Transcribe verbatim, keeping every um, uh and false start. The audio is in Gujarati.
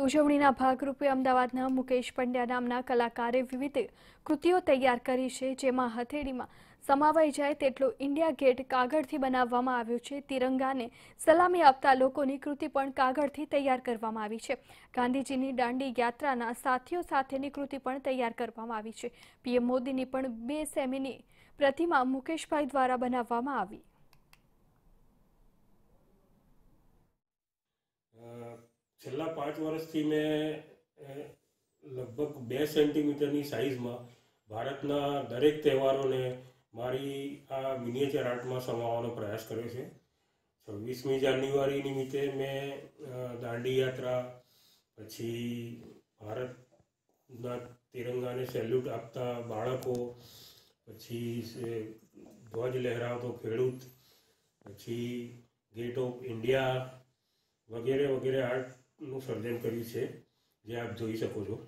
ઉજવણીના ભાગરૂપે અમદાવાદના મુકેશ પંડ્યા નામના કલાકારે વિવિધ કૃતિઓ તૈયાર કરી છે, જેમાં હથેળીમાં સમાવાઈ જાય તેટલો ઇન્ડિયા ગેટ કાગળથી બનાવવામાં આવ્યો છે। તિરંગાને સલામી આપતા લોકોની કૃતિ પણ કાગળથી તૈયાર કરવામાં આવી છે। ગાંધીજીની દાંડી યાત્રાના સાથીઓ સાથેની કૃતિ પણ તૈયાર કરવામાં આવી છે। પીએમ મોદીની પણ બે સેમીની પ્રતિમા મુકેશભાઈ દ્વારા બનાવવામાં આવી। છેલ્લા पांच વર્ષથી મેં લગભગ બે સેન્ટીમીટરની સાઇઝમાં ભારતના દરેક તહેવારોને મારી આ મિનિએચર આર્ટમાં સમાવવાનો પ્રયાસ કર્યો છે। છવ્વીસમી જાન્યુઆરી નિમિત્તે મેં દાંડી યાત્રા પછી ભારતના તિરંગાને સેલ્યુટ આપતા બાળકો, પછી ધ્વજ લહેરાવતો ખેડૂત, પછી गेट ऑफ इंडिया वगैरह वगैरह आर्ट નું સર્જન કર્યું છે, જે આપ જોઈ શકો છો।